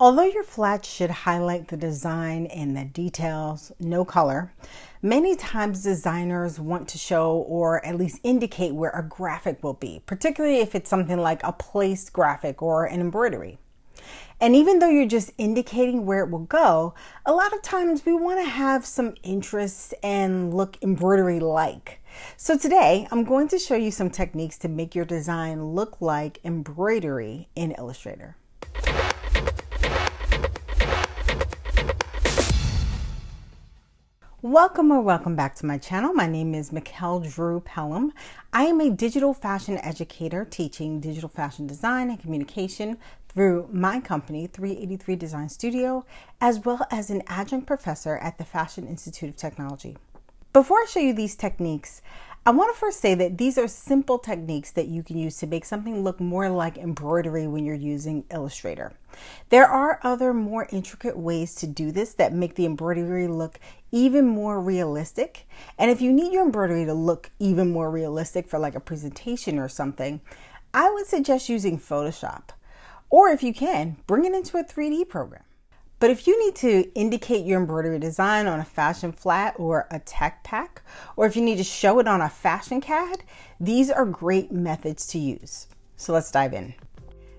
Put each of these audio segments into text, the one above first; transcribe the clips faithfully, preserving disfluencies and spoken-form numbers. Although your flats should highlight the design and the details, no color, many times designers want to show or at least indicate where a graphic will be, particularly if it's something like a place graphic or an embroidery. And even though you're just indicating where it will go, a lot of times we want to have some interest and look embroidery-like. So today I'm going to show you some techniques to make your design look like embroidery in Illustrator. Welcome or welcome back to my channel. My name is Mikelle Drew Pelham. I am a digital fashion educator teaching digital fashion design and communication through my company, three eighty-three Design Studio, as well as an adjunct professor at the Fashion Institute of Technology. Before I show you these techniques, I want to first say that these are simple techniques that you can use to make something look more like embroidery when you're using Illustrator. There are other more intricate ways to do this that make the embroidery look even more realistic. And if you need your embroidery to look even more realistic for like a presentation or something, I would suggest using Photoshop. Or if you can, bring it into a three D program. But if you need to indicate your embroidery design on a fashion flat or a tech pack, or if you need to show it on a fashion C A D, these are great methods to use. So let's dive in.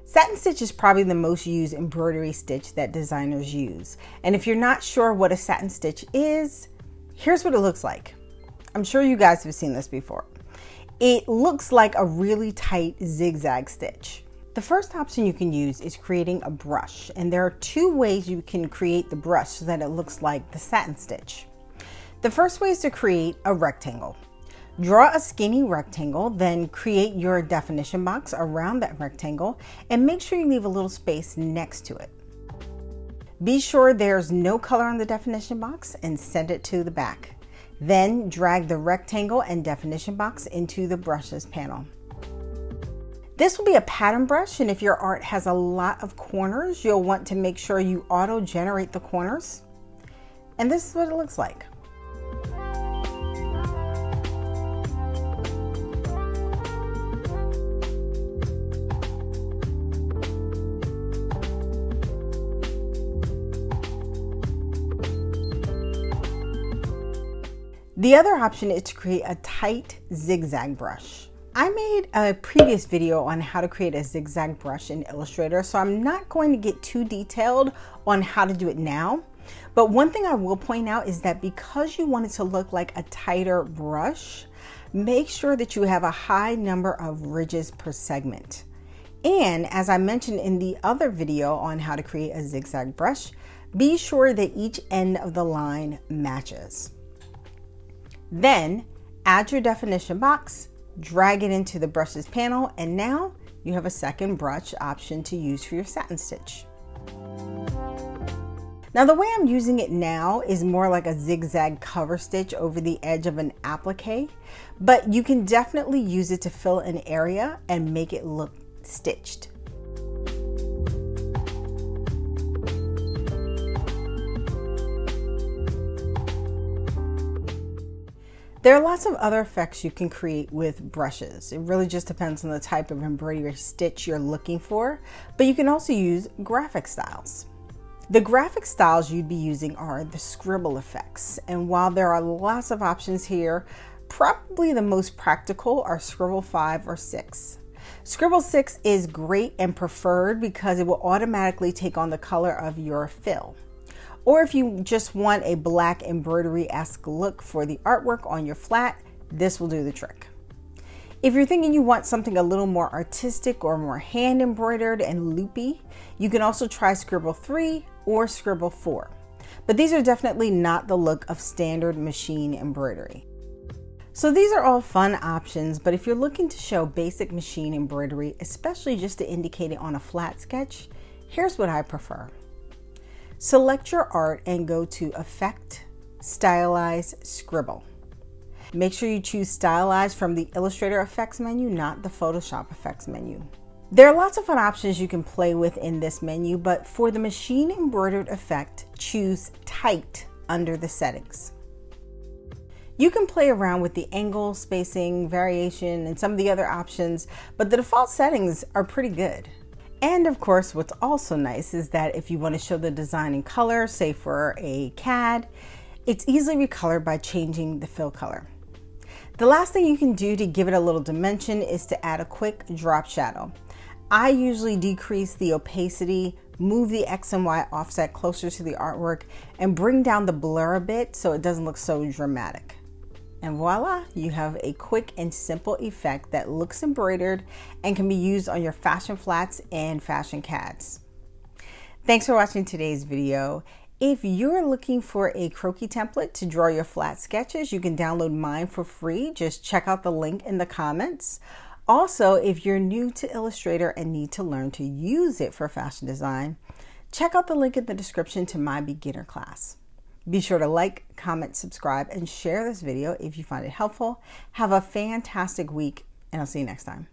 Satin stitch is probably the most used embroidery stitch that designers use. And if you're not sure what a satin stitch is, here's what it looks like. I'm sure you guys have seen this before. It looks like a really tight zigzag stitch. The first option you can use is creating a brush, and there are two ways you can create the brush so that it looks like the satin stitch. The first way is to create a rectangle. Draw a skinny rectangle, then create your definition box around that rectangle and make sure you leave a little space next to it. Be sure there's no color on the definition box and send it to the back. Then drag the rectangle and definition box into the brushes panel. This will be a pattern brush, and if your art has a lot of corners, you'll want to make sure you auto-generate the corners. And this is what it looks like. The other option is to create a tight zigzag brush. I made a previous video on how to create a zigzag brush in Illustrator, so I'm not going to get too detailed on how to do it now. But one thing I will point out is that because you want it to look like a tighter brush, make sure that you have a high number of ridges per segment. And as I mentioned in the other video on how to create a zigzag brush, be sure that each end of the line matches. Then add your definition box, drag it into the brushes panel, and now you have a second brush option to use for your satin stitch. Now the way I'm using it now is more like a zigzag cover stitch over the edge of an applique, but you can definitely use it to fill an area and make it look stitched. There are lots of other effects you can create with brushes. It really just depends on the type of embroidery stitch you're looking for, but you can also use graphic styles. The graphic styles you'd be using are the scribble effects, and while there are lots of options here, probably the most practical are Scribble five or six. Scribble six is great and preferred because it will automatically take on the color of your fill. Or if you just want a black embroidery-esque look for the artwork on your flat, this will do the trick. If you're thinking you want something a little more artistic or more hand embroidered and loopy, you can also try Scribble three or Scribble four. But these are definitely not the look of standard machine embroidery. So these are all fun options, but if you're looking to show basic machine embroidery, especially just to indicate it on a flat sketch, here's what I prefer. Select your art and go to Effect, Stylize, Scribble. Make sure you choose Stylize from the Illustrator Effects menu, not the Photoshop Effects menu. There are lots of fun options you can play with in this menu, but for the machine embroidered effect, choose Tight under the settings. You can play around with the angle, spacing, variation, and some of the other options, but the default settings are pretty good. And of course, what's also nice is that if you want to show the design in color, say for a C A D, it's easily recolored by changing the fill color. The last thing you can do to give it a little dimension is to add a quick drop shadow. I usually decrease the opacity, move the X and Y offset closer to the artwork, and bring down the blur a bit so it doesn't look so dramatic. And voila, you have a quick and simple effect that looks embroidered and can be used on your fashion flats and fashion C A Ds. Thanks for watching today's video. If you're looking for a croquis template to draw your flat sketches, you can download mine for free. Just check out the link in the comments. Also, if you're new to Illustrator and need to learn to use it for fashion design, check out the link in the description to my beginner class. Be sure to like, comment, subscribe, and share this video if you find it helpful. Have a fantastic week, and I'll see you next time.